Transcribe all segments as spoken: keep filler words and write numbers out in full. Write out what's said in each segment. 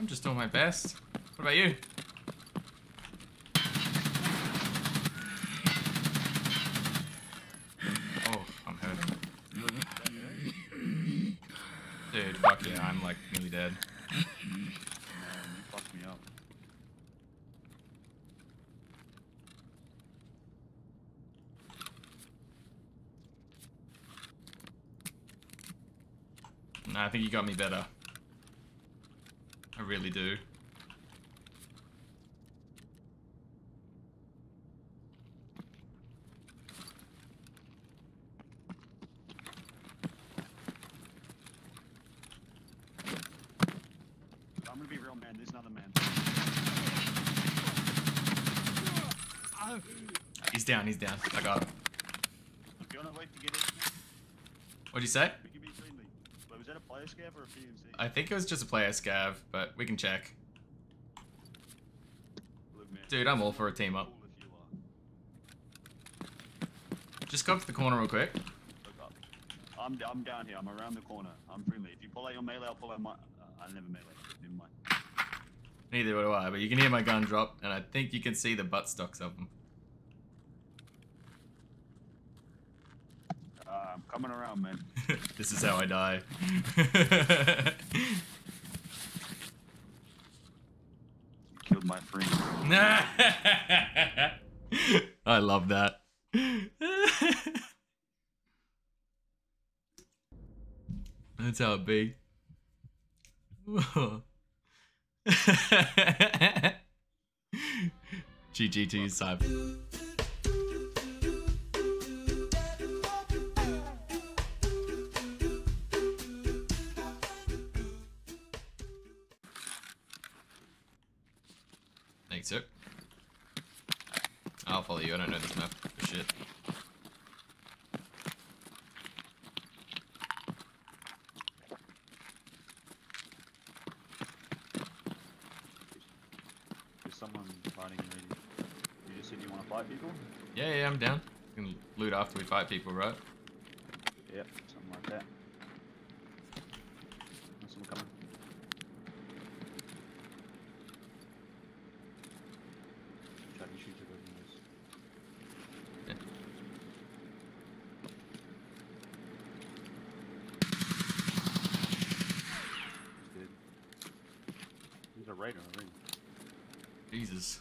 I'm just doing my best. What about you? Oh, I'm hurting. Dude, fuck yeah, I'm like nearly dead. Fuck me up. Nah, I think you got me better. I really do. I'm gonna be real, man. There's another man. He's down. He's down. I got him. What'd you say? Was that a player scav or a P M C? I think it was just a player scav, but we can check. Look, man, dude, I'm all for a team up. Just go up to the corner real quick. Look up. I'm, I'm down here. I'm around the corner. I'm friendly. If you pull out your melee, I'll pull out my... Uh, I never melee. Never mind. Neither do I, but you can hear my gun drop, and I think you can see the butt stocks of them. I'm coming around, man. This is how I die. You killed my friend. I love that. That's how it be. G G to you, Cypher. Sir. I'll follow you. I don't know this map for shit. There's someone fighting already. You just said you want to fight people? Yeah, yeah, I'm down. We can loot after we fight people, right? Yep, something like that. There's someone coming. Jesus.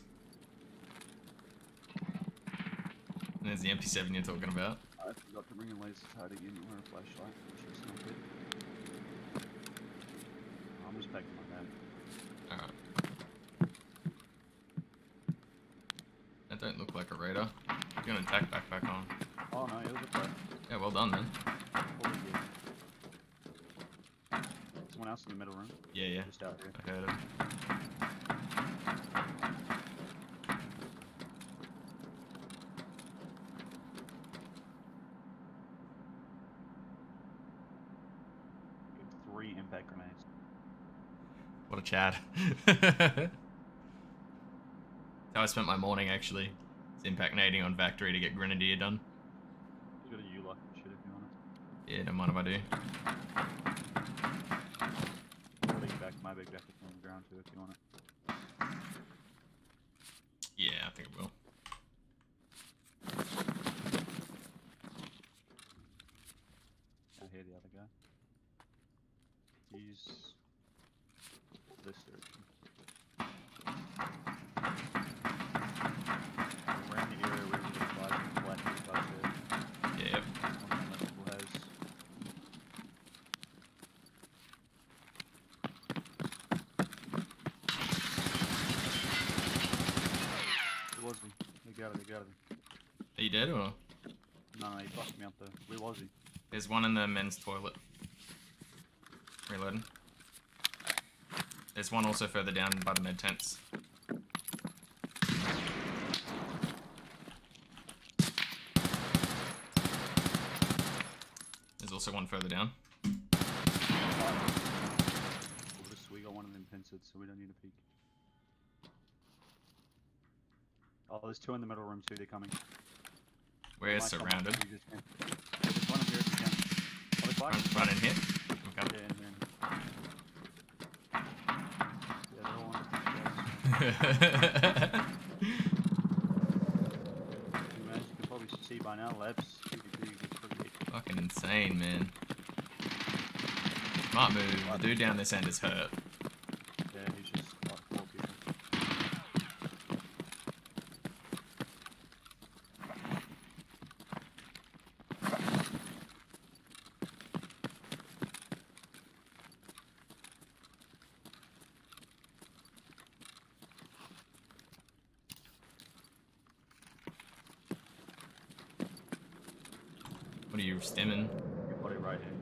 And there's the M P seven you're talking about. I forgot to bring a laser tag again or a flashlight, which is not good. I'm just packing my bag. Alright. That don't look like a radar. You're gonna attack backpack on. Oh no, it was a play. Yeah, well done then. Someone else in the middle room? Yeah, yeah. Just out here. I heard him. Three impact grenades. What a Chad. That's how I spent my morning actually. It's impact nading on Factory to get Grenadier done. You got a U-Luck and shit if you want it. Yeah, don't mind if I do. My big jacket on the ground too if you want it. Yeah, I think it will. I hear the other guy. He's this direction. We're in the area where we can fly from black to black to. Yeah, yep. Got it, got it. Are you dead or? No, he fucked me up though. Where was he? There's one in the men's toilet. Reloading. There's one also further down by the med tents. There's also one further down. We got one of them pincered, so we don't need a peek. Oh, there's two in the middle room too, they're coming. We're surrounded. There's one here if you can. Right in here? Okay. Yeah, in here. You can probably see by now, Labs. Fucking insane, man. Smart move. The dude down this end is hurt. Yeah, he's just like walking. What are you stemming? Your body right here.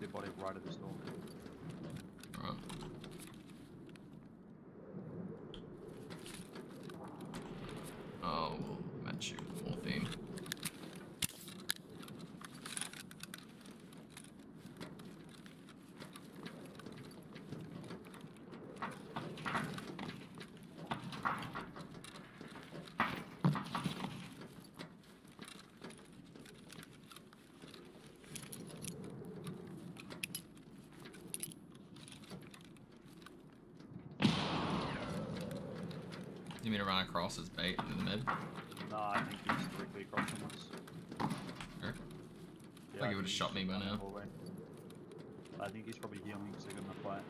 Your body right at the storm. Alright. Oh, we'll match you full theme. You mean to run across as bait in the mid? No, I think he's directly across from us. Sure. Yeah, like he would have shot me by now. I think he's probably healing because he got enough fire.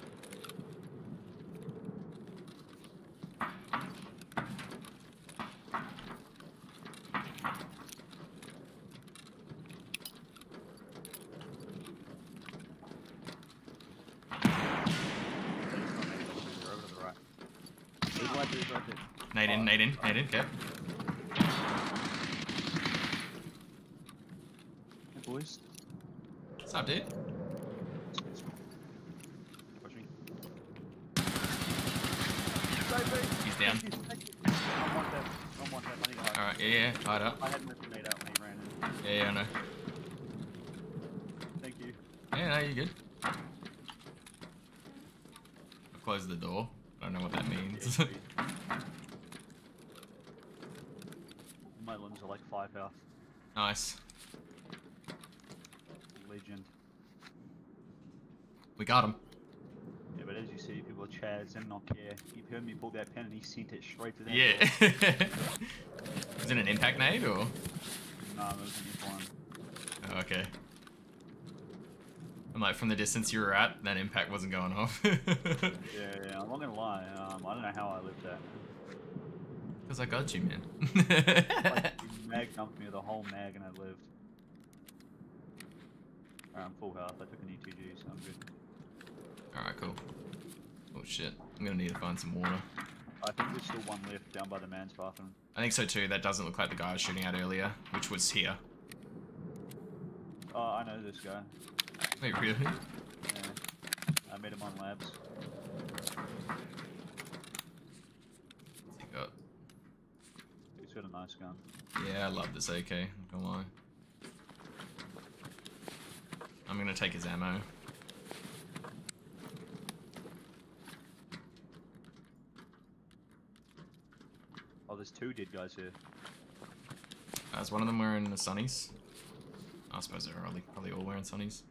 Nade in, nade in, nade in, yep. Hey boys. What's up, dude? He's down. Alright, yeah, yeah, tied up. I had missed nade out when he ran in. Yeah, yeah, I know. Thank you. Yeah, no, you're good. I closed the door. I don't know what that means. My limbs are like five health. Nice. Legend. We got him. Yeah, but as you see, people are Chaz and not care. You've heard me pull that pen and he sent it straight to them. Yeah. Was it an impact nade or? Nah, it was an F one. Oh, okay. And like from the distance you were at, that impact wasn't going off. yeah, yeah, I'm not gonna lie. Um, I don't know how I lived that. Cause I got you, man. like, you mag dumped me the whole mag and I lived. Alright, I'm full health. I took an E T G, so I'm good. Alright, cool. Oh shit, I'm gonna need to find some water. I think there's still one left down by the man's bathroom. I think so too. That doesn't look like the guy I was shooting at earlier, which was here. Oh, I know this guy. Wait, really? Yeah. I made him on Labs. What's he got? He's got a nice gun. Yeah, I love this A K, I'm not gonna lie. I'm gonna take his ammo. Oh, there's two dead guys here. Uh, is one of them wearing the sunnies? I suppose they're probably, probably all wearing sunnies.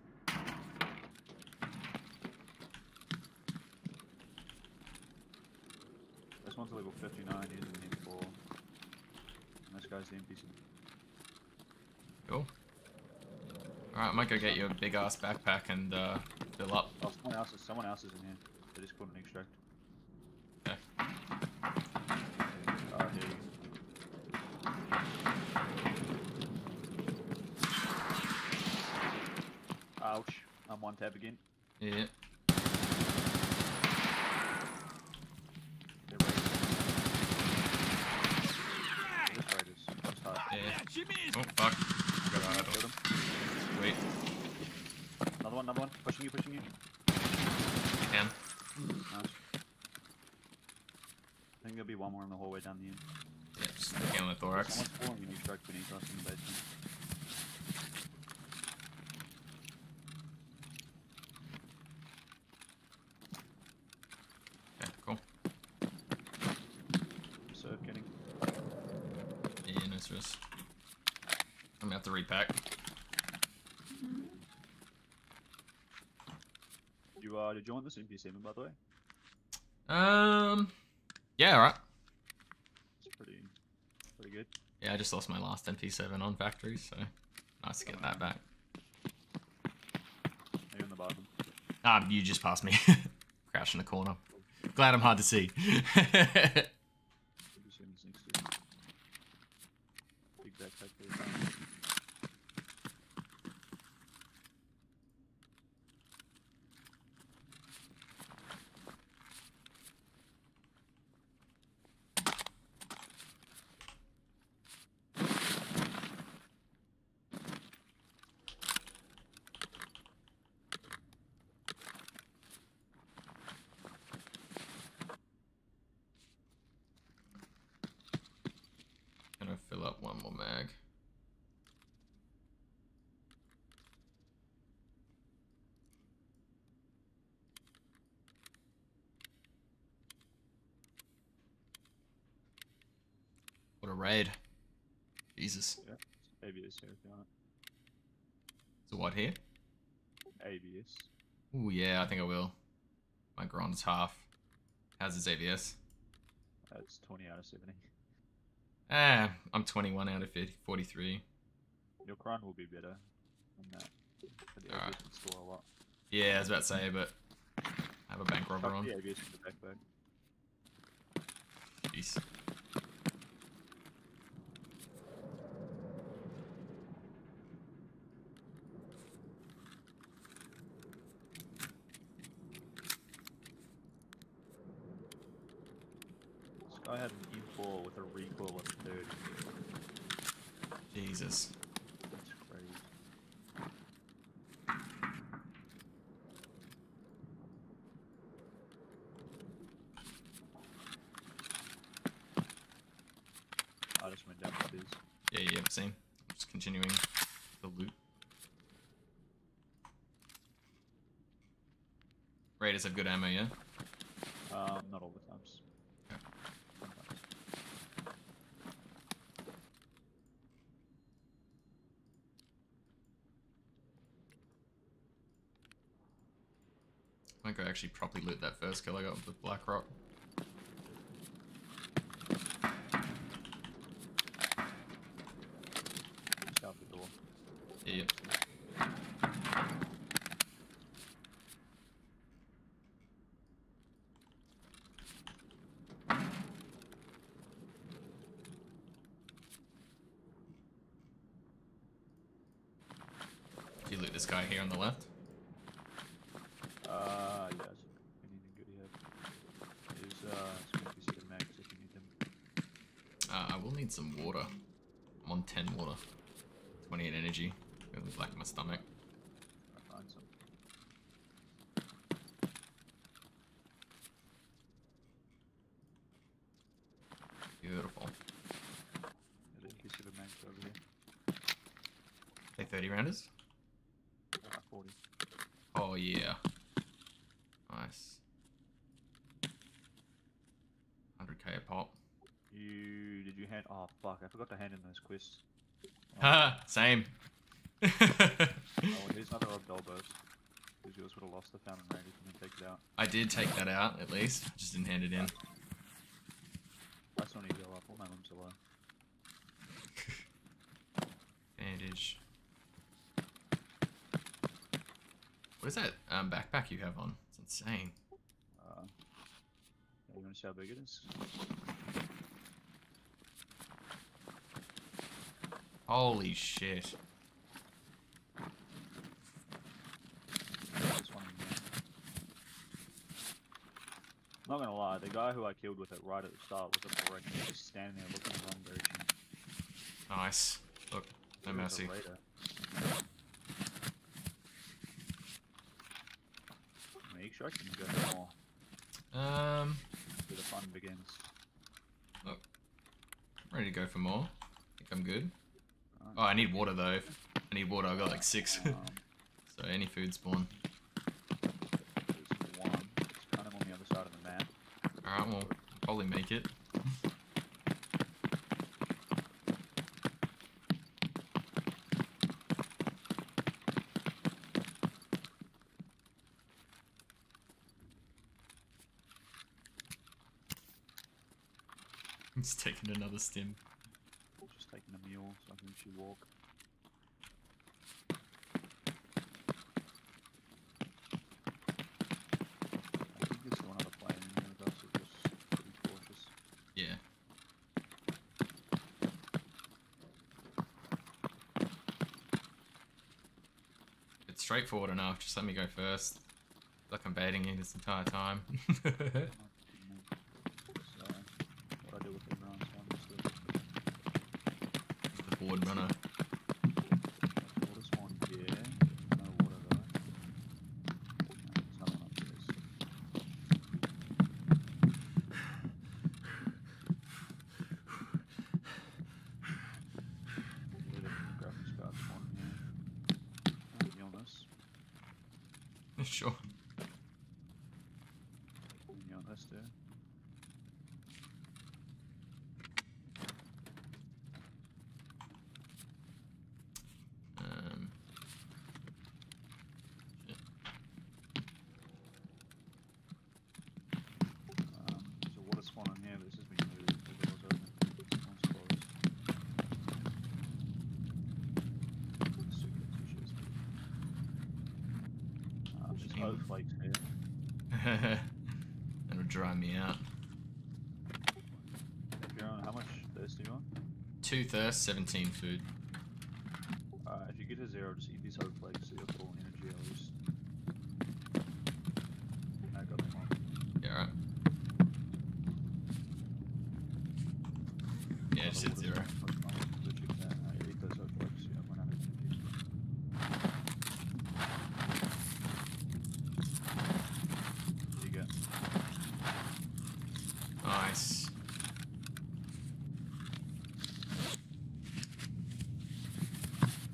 This one's a level fifty-nine, he's in the M four. And this guy's the M P seven. Cool. Alright, I might go get you a big ass backpack and uh, fill up. Oh, someone else is, someone else is in here. They just couldn't extract. Okay. Oh, here you go. Ouch, I'm one tap again. Yeah. They're raiders. Yeah. Oh, fuck. Got an idol. Wait. Another one, another one. Pushing you, pushing you. Get down. Nice. I think there'll be one more in the hallway down the end. Yeah, just look down the thorax. Someone's pulling an extract beneath us in the basement. I'm gonna have to repack. You uh, did you want this M P seven by the way? Um, yeah, all right. It's pretty, pretty good. Yeah, I just lost my last M P seven on Factory, so nice to get that back. Are you in the bottom? Ah, you just passed me. Crash in the corner. Glad I'm hard to see. Raid. Jesus. Yeah, it's A B S here if you want it. So what here? A B S. Oh yeah, I think I will. My grand's half. How's his A B S? Uh, it's twenty out of seventy. Ah, I'm twenty-one out of forty-three. Your grind will be better than that. The right. Score a lot. Yeah, I was about to say, but I have a bank robber on. The A B S in the back bag. Jeez. I had an E four with a recoil of thirty. Jesus. That's crazy. I just went down with these. Yeah, yeah, same. I'm just continuing the loot. Raiders have good ammo, yeah? Um, not all the times. I think I actually properly loot that first kill I got with the Blackrock. Just out the door. Yeah. Did you loot this guy here on the left? Some water. I'm on ten water. twenty-eight energy. Really black my stomach. I find some. Beautiful. Say thirty rounders? Uh, forty. Oh yeah. Nice. one hundred K a pop. You did you hand? Oh fuck! I forgot to hand in those quests. Haha, oh. Same. Oh, here's another Rob Doll burst. Because yours would have lost the fountain raid if you didn't take it out. I did take that out at least. Just didn't hand it in. That's not even go up. All my limbs are low. Bandage. What is that um, backpack you have on? It's insane. Uh, you want to see how big it is? Holy shit. I'm not gonna lie, the guy who I killed with it right at the start was a brick, just standing there looking in the wrong direction. Nice. Look, no mercy. Make sure I can go more. Um. Where the fun begins. Look, I'm ready to go for more. I think I'm good. Oh, I need water though. I need water. I got like six. Um, so any food spawn. There's one. It's kind of on the other side of the map. All right, well, probably make it. He's taking another stim. I'm just taking a mule so I can actually walk. I think there's one other player in there with us, so just pretty cautious. Yeah. It's straightforward enough, just let me go first. Like I'm baiting you this entire time. Board runner. Sure. That'll dry me out. If you're on, how much thirst do you want? Two thirst, seventeen food. Uh, if you get to zero, just eat these hope flakes so you're full on energy at least. I got them all. Yeah, alright. Yeah, just hit zero.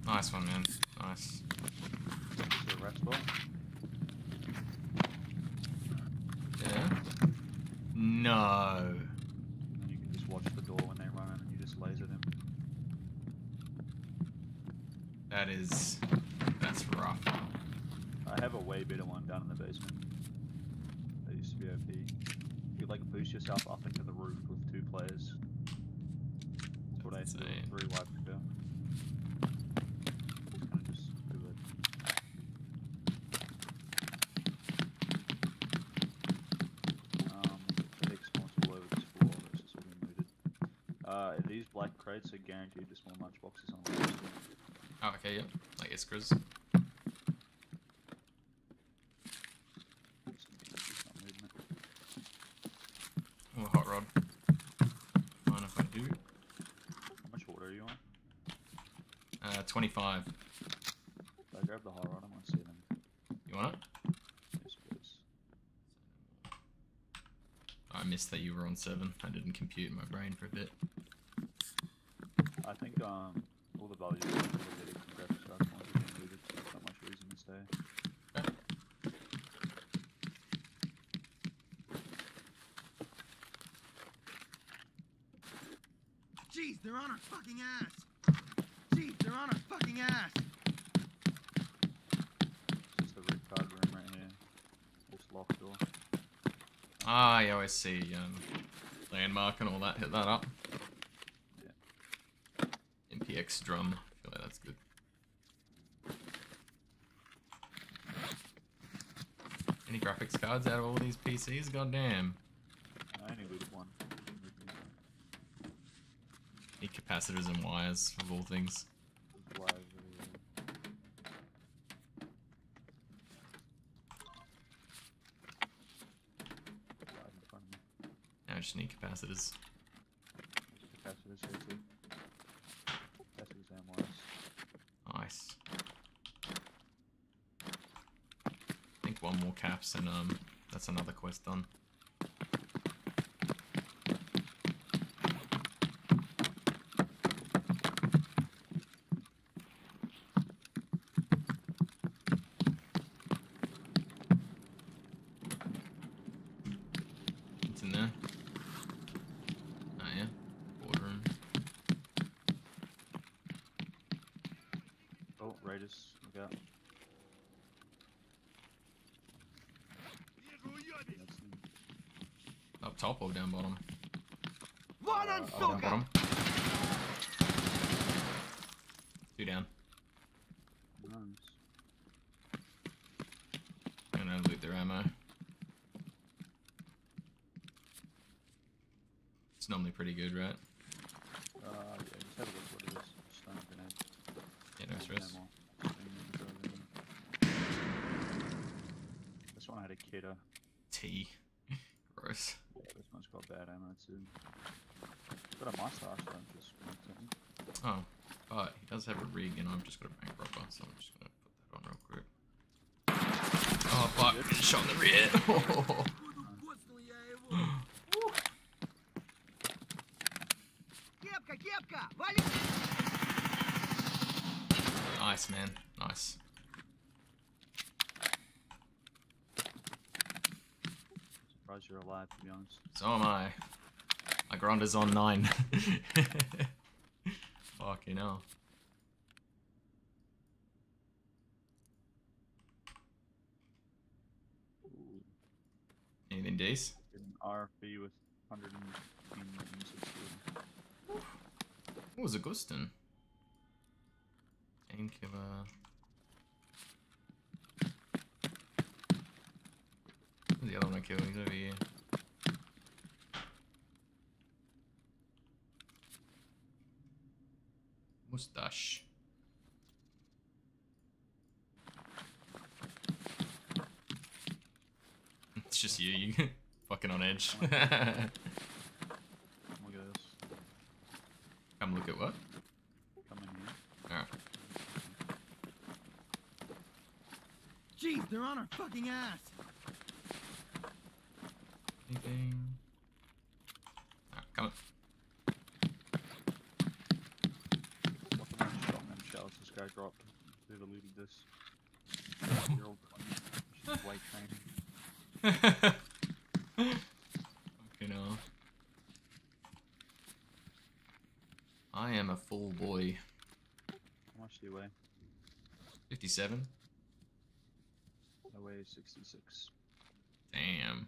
Nice one, man. Nice. Yeah. No. You can just watch the door when they run in and you just laser them. That is... that's rough. I have a way better one down in the basement. That used to be O P. You like boost yourself up into the roof with two players. That's what I said. Three wipes ago. Uh, these black crates are guaranteed to spawn lunch boxes on them. Oh, okay, yep. Yeah. Like Iskras. Oh, hot rod. Mind if I do? How much water are you on? Uh, twenty-five. If I grab the hot rod, I want to see them. You want it? Yes, please. I missed that you were on seven. I didn't compute in my brain for a bit. I think um, all the values are getting from graphics cards once you can move it, so there's not much reason to stay. Okay. Jeez, they're on our fucking ass! Jeez, they're on our fucking ass! This is the red card room right here. This locked door. Ah, yeah, I always see um, landmark and all that. Hit that up. M P X drum. I feel like that's good. Any graphics cards out of all these P Cs? Goddamn. I only need one. Need capacitors and wires of all things. Wires. Now I just need capacitors. Capacitors here too. Nice. I think one more caps and um, that's another quest done. It's in there. Raiders, look out. Up top or down bottom? Bottom, bottom, bottom. Two down. Nice. And I'll loot their ammo. It's normally pretty good, right? Uh, yeah, just have a look what it is. Just don't have grenades. Yeah, no stress. This one had a keto. T. Gross. Yeah, this one's got bad ammo too. Got a mustache, though, just oh, but he does have a rig, and I've just got a bank robber, so I'm just gonna put that on real quick. Oh fuck! Good. Shot in the rear. Oh. Nice, man. Nice. Surprised you're alive, to be honest. So am I. My grinder's on nine. Fucking hell. Anything decent? An R F P with one hundred sixty. What was a Guston? Painkiller. Where's the other one I killed? He's over here. Mustache. It's just you, you fucking on edge. Look at this. Come look at what? Come in here. Alright. Jeez, they're on our fucking ass! Anything? Alright, come on. This guy dropped. They've eluded this. You're all just white training. Fucking hell. I am a full boy. How much do you weigh? fifty-seven. I weigh sixty-six. Damn.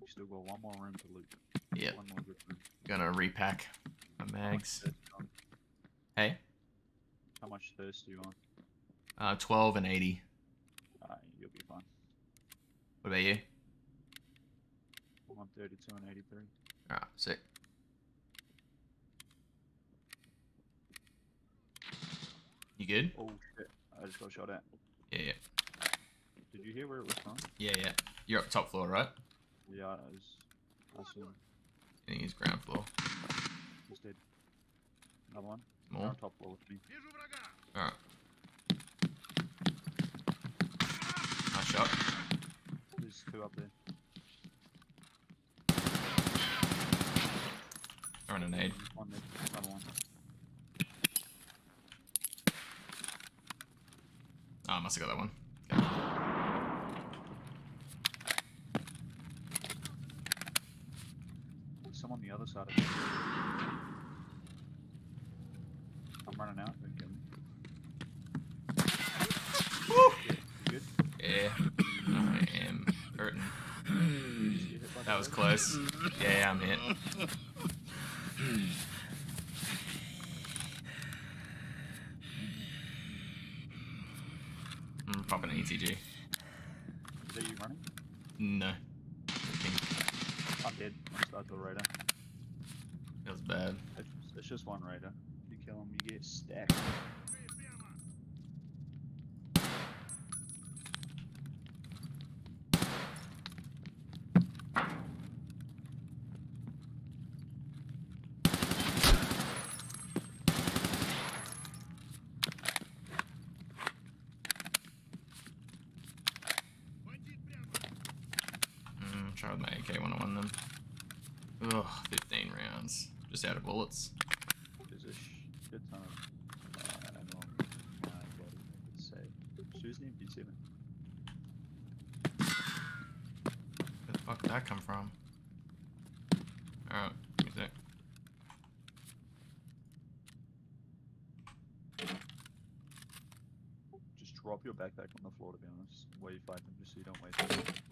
We still got one more room to loot. Yeah. One more good room. Gonna repack my mags. Hey? How much thirst do you want? Uh, twelve and eighty. Alright, you'll be fine. What about you? one thirty-two and eighty-three. Alright, sick. You good? Oh shit, I just got shot at. Yeah, yeah. Did you hear where it was from? Yeah, yeah. You're up top floor, right? Yeah, I was... I saw him. I think he's ground floor. He's dead. Another one? More? On top wall with me. Alright. Nice shot. There's two up there. Throwing a nade. One there, another one. Oh, I must have got that one. Okay. There's some on the other side of it. I'm running out, don't get me. Good? Yeah, I am hurting. That was close. Yeah, I'm hit. I'm popping an E T G. Is that you running? No. I'm dead. I'm stuck to the radar. That was bad. It's, it's just one radar. Kill him, you get stacked. Mm, try with my A K one oh one then. Ugh, fifteen rounds. Just out of bullets. Time. Uh, and on, uh, what I say. Choose the M P seven. Where the fuck did that come from? Alright, give me a sec. Just drop your backpack on the floor, to be honest, while you fight them, just so you don't waste it.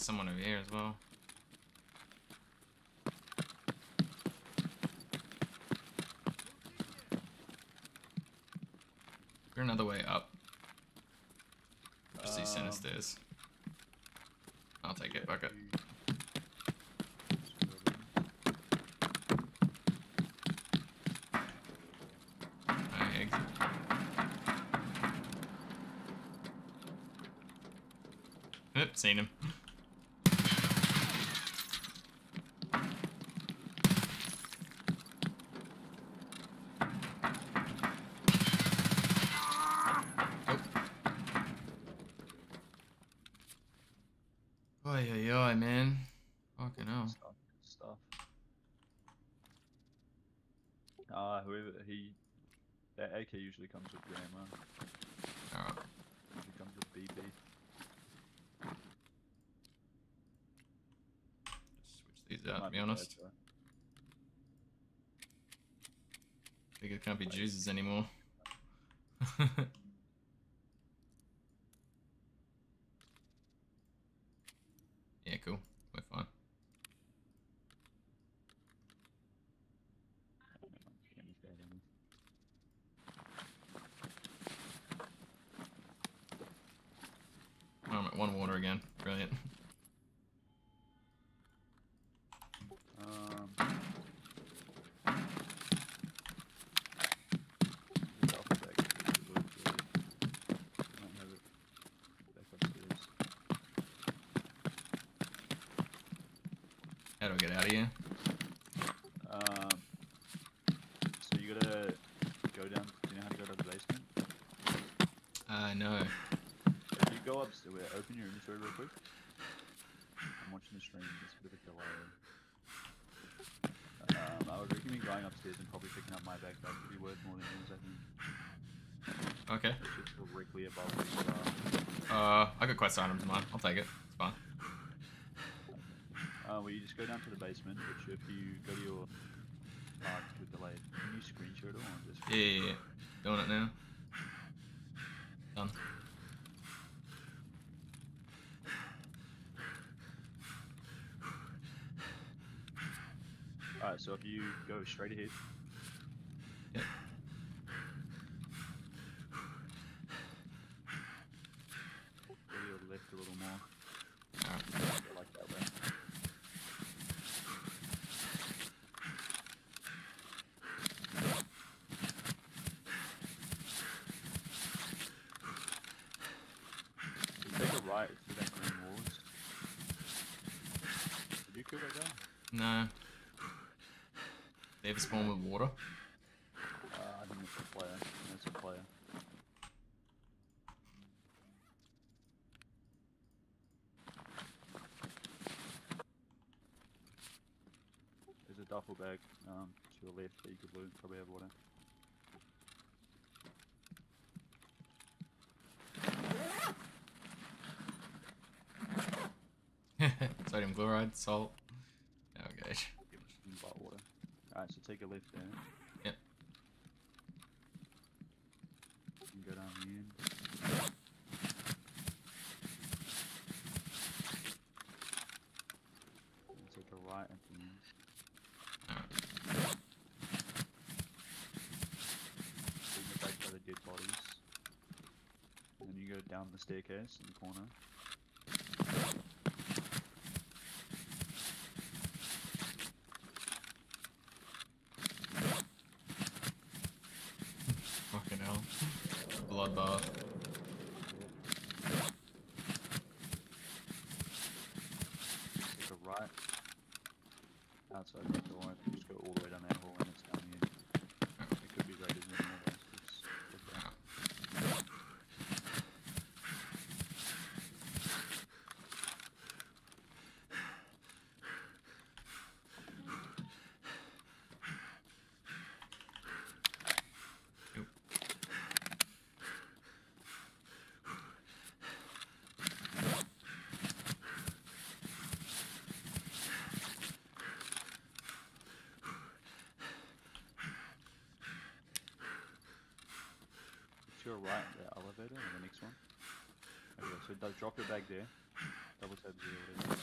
someone over here as well. We're another way up. Just um, these center stairs. I'll take it, bucket. Oops, seen him. Oh. Oi, oi, oi, man. Fucking hell. Stuff. Stuff. Ah, whoever he. That A K usually comes with grammar. Alright. Usually comes with B B. These out, to be honest. I think it can't be juices anymore. Yeah, cool. We're fine. Oh, I'm at one water again. Brilliant. How do I get out of here? Um, so you gotta go down, do you know how to go to the basement? Uh, no. If you go upstairs, open your inventory real quick. I'm watching the stream, there's a bit of a delay. Um, I would recommend going upstairs and probably picking up my backpack, it'd be worth more than yours, I think. Okay. It's just directly above where you are. Uh, I got quite some items in mine, I'll take it, it's fine. Uh, well, you just go down to the basement, which if you go to your park with the light, can you screenshot it or just... Yeah, yeah, yeah. Doing it now. Done. Alright, so if you go straight ahead... Yep. Go to your left a little more. Alright. Like that way. Right to that green walls. Did you go back down? No. They have a spawn with water? Uh, I think it's a player. I think it's a player. There's a duffel bag um, to your left that you could loot and probably have water. Sodium chloride, salt. Okay. Alright, so take a left there. Yep. You can go down the end. And take a right at the end. Alright. So you go back by the dead bodies. And then you go down the staircase in the corner. Bloodbath. Take a right. Outside the door, and just go all the way down that hall and it's down here. Oh. It could be raided in the it's, it's oh. Your right the elevator and the next one. Okay, so it does drop your bag there. Double tap zero.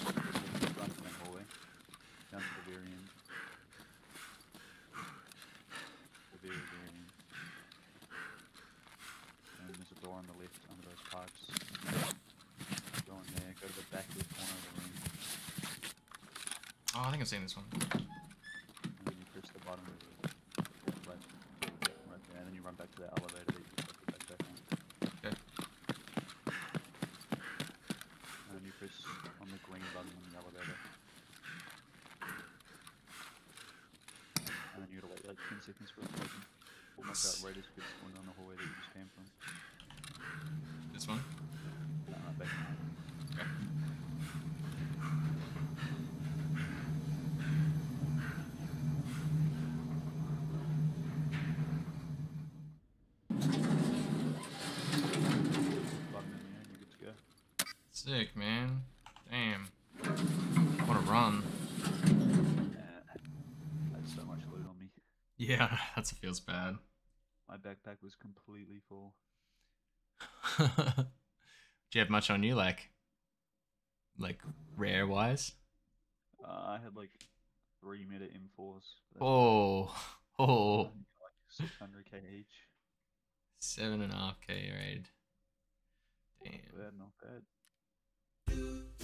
Oh, I think I've seen this one. When you push the bottom of the right, right there, and then you run back to that elevator that you put back there. Okay. And then you push on the green button on the elevator. And then you gotta wait like ten seconds for it to open. Or make that radius get spawned on the hallway that you just came from. This one? No, no, back now. Okay. Sick, man. Damn. What a run. Yeah. I had so much loot on me. Yeah, that feels bad. My backpack was completely full. Do you have much on you, like, like rare-wise? Uh, I had, like, three meter M fours. Oh. Oh. Like six hundred K each. seven and a half K raid. Damn. Not bad, not bad. Thank you.